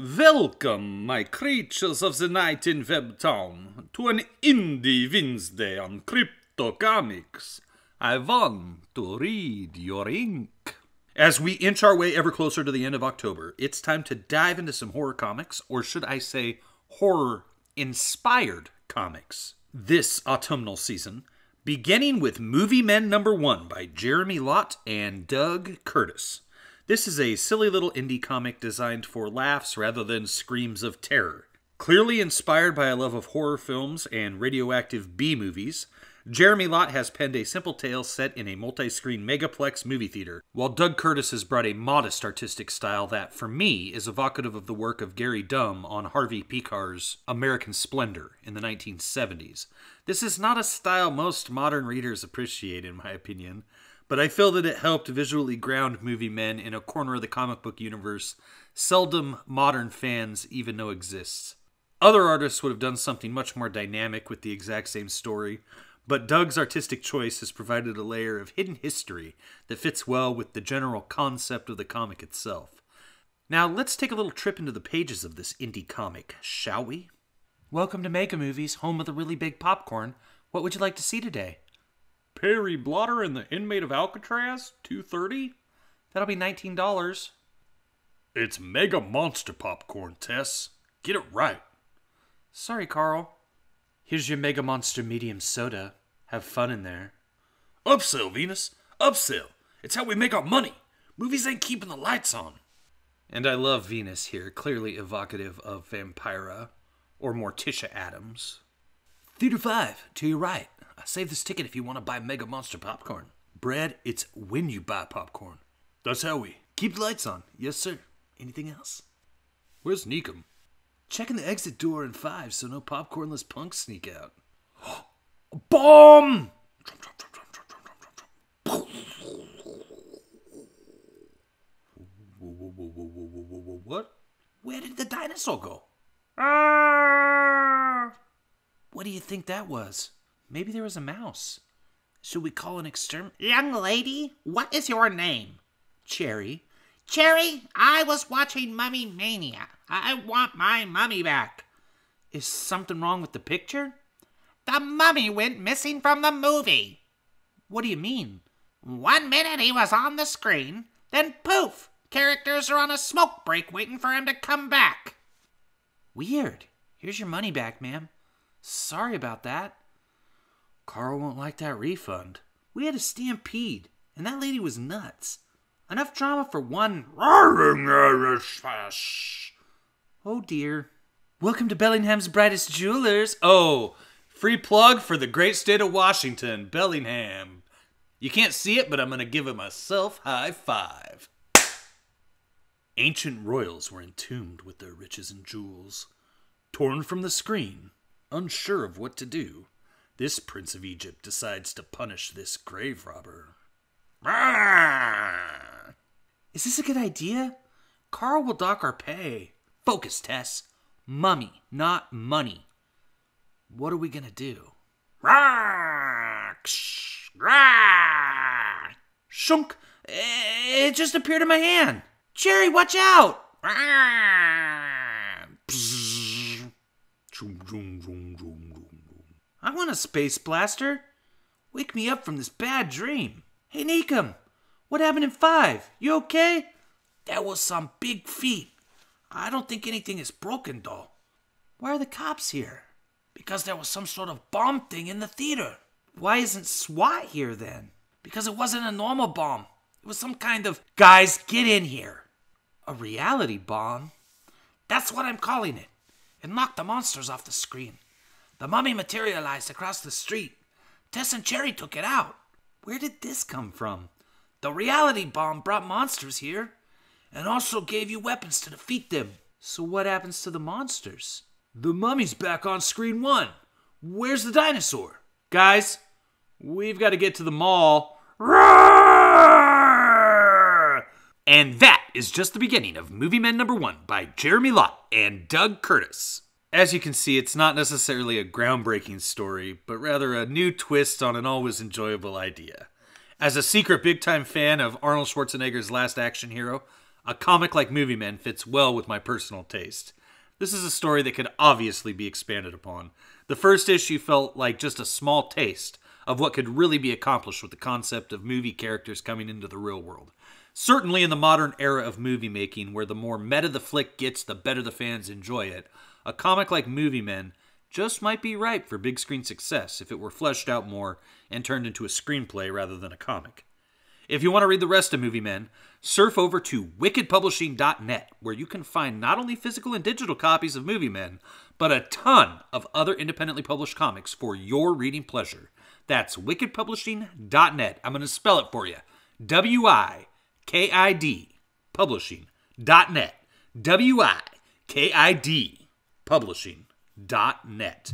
Welcome, my creatures of the night in Webtown, to an Indie Wednesday on Crypto Comics. I want to read your ink. As we inch our way ever closer to the end of October, it's time to dive into some horror comics, or should I say horror-inspired comics, this autumnal season, beginning with Movie Men No. 1 by Jeremy Lott and Doug Curtis. This is a silly little indie comic designed for laughs rather than screams of terror. Clearly inspired by a love of horror films and radioactive B-movies, Jeremy Lott has penned a simple tale set in a multi-screen megaplex movie theater, while Doug Curtis has brought a modest artistic style that, for me, is evocative of the work of Gary Dumm on Harvey Picar's American Splendor in the 1970s. This is not a style most modern readers appreciate, in my opinion, but I feel that it helped visually ground Movie Men in a corner of the comic book universe seldom modern fans even know exists. Other artists would have done something much more dynamic with the exact same story, but Doug's artistic choice has provided a layer of hidden history that fits well with the general concept of the comic itself. Now let's take a little trip into the pages of this indie comic, shall we? Welcome to Mega Movies, home of the really big popcorn. What would you like to see today? Perry Blotter and the Inmate of Alcatraz, $2.30? That'll be $19. It's mega monster popcorn, Tess. Get it right. Sorry, Carl. Here's your mega monster medium soda. Have fun in there. Upsell, Venus. Upsell. It's how we make our money. Movies ain't keeping the lights on. And I love Venus here, clearly evocative of Vampira or Morticia Adams. Theater 5, to your right. Save this ticket if you want to buy Mega Monster popcorn. Brad, it's when you buy popcorn. That's how we keep the lights on. Yes, sir. Anything else? Where's Neekum? Checking the exit door in 5 so no popcornless punks sneak out. Bomb! What? Where did the dinosaur go? What do you think that was? Maybe there was a mouse. Should we call an Young lady, what is your name? Cherry. Cherry, I was watching Mummy Mania. I want my mummy back. Is something wrong with the picture? The mummy went missing from the movie. What do you mean? 1 minute he was on the screen, then poof, characters are on a smoke break waiting for him to come back. Weird. Here's your money back, ma'am. Sorry about that. Carl won't like that refund. We had a stampede, and that lady was nuts. Enough drama for one. Oh dear. Welcome to Bellingham's Brightest Jewelers. Oh, free plug for the great state of Washington, Bellingham. You can't see it, but I'm going to give it myself high five. Ancient royals were entombed with their riches and jewels. Torn from the screen, unsure of what to do, this Prince of Egypt decides to punish this grave robber. Is this a good idea? Carl will dock our pay. Focus, Tess. Mummy, not money. What are we gonna do? Shunk! It just appeared in my hand. Jerry, watch out! I want a space blaster. Wake me up from this bad dream. Hey, Neekum, what happened in 5? You okay? That was some big feat. I don't think anything is broken, though. Why are the cops here? Because there was some sort of bomb thing in the theater. Why isn't SWAT here, then? Because it wasn't a normal bomb. It was some kind of, guys, get in here. A reality bomb? That's what I'm calling it. It knocked the monsters off the screen. The mummy materialized across the street. Tess and Cherry took it out. Where did this come from? The reality bomb brought monsters here and also gave you weapons to defeat them. So what happens to the monsters? The mummy's back on screen 1. Where's the dinosaur? Guys, we've got to get to the mall. Roar! And that is just the beginning of Movie Men No. 1 by Jeremy Lott and Doug Curtis. As you can see, it's not necessarily a groundbreaking story, but rather a new twist on an always enjoyable idea. As a secret big-time fan of Arnold Schwarzenegger's Last Action Hero, a comic like Movie Men fits well with my personal taste. This is a story that could obviously be expanded upon. The first issue felt like just a small taste of what could really be accomplished with the concept of movie characters coming into the real world. Certainly in the modern era of movie making, where the more meta the flick gets, the better the fans enjoy it, a comic like Movie Men just might be ripe for big screen success if it were fleshed out more and turned into a screenplay rather than a comic. If you want to read the rest of Movie Men, surf over to WickedPublishing.net, where you can find not only physical and digital copies of Movie Men, but a ton of other independently published comics for your reading pleasure. That's WickedPublishing.net. I'm going to spell it for you. WIKID Publishing.net. WIKID Publishing.net.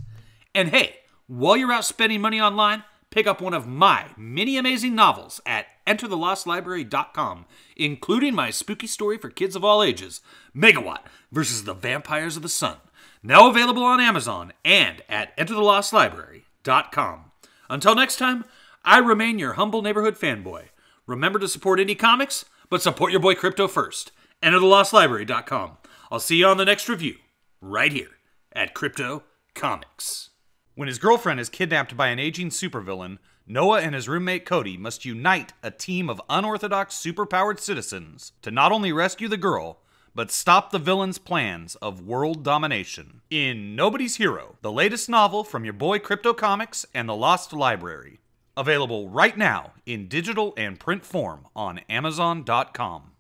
And hey, while you're out spending money online, pick up one of my many amazing novels at enterthelostlibrary.com, including my spooky story for kids of all ages, Megawatt versus the Vampires of the Sun, now available on Amazon and at enterthelostlibrary.com. Until next time, I remain your humble neighborhood fanboy. Remember to support indie comics, but support your boy Crypto first. Enterthelostlibrary.com. I'll see you on the next review, right here at Crypto Comics. When his girlfriend is kidnapped by an aging supervillain, Noah and his roommate Cody must unite a team of unorthodox superpowered citizens to not only rescue the girl, but stop the villain's plans of world domination. In Nobody's Hero, the latest novel from your boy Crypto Comics and the Lost Library. Available right now in digital and print form on Amazon.com.